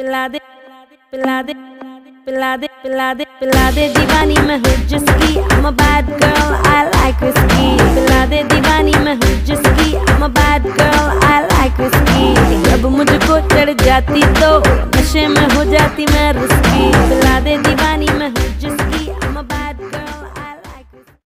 पिला दे दीवानी मैं हूँ जिसकी I'm a bad girl I like whiskey पिला दे दीवानी मैं हूँ जिसकी I'm a bad girl I like whiskey जब मुझको चढ़ जाती तो नशे में हो जाती